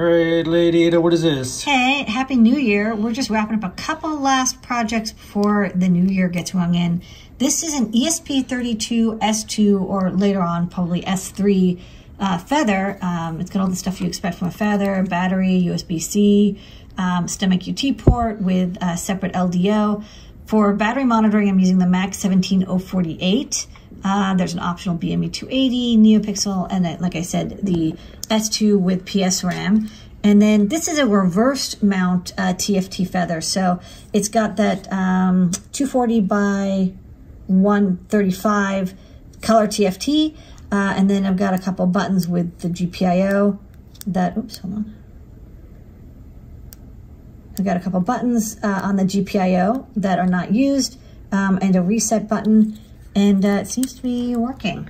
All right, Lady Ada, what is this? Hey, Happy New Year. We're just wrapping up a couple last projects before the new year gets rung in. This is an ESP32-S2, or later on probably S3 Feather. It's got all the stuff you expect from a Feather, battery, USB-C, STEMMA QT port with a separate LDO. For battery monitoring, I'm using the MAX17048. There's an optional BME280, NeoPixel, and then, like I said, the S2 with PS RAM. And then this is a reversed mount TFT Feather. So it's got that 240 by 135 color TFT. And then I've got a couple buttons with the GPIO that, oops, hold on. I've got a couple buttons on the GPIO that are not used, and a reset button. And it seems to be working.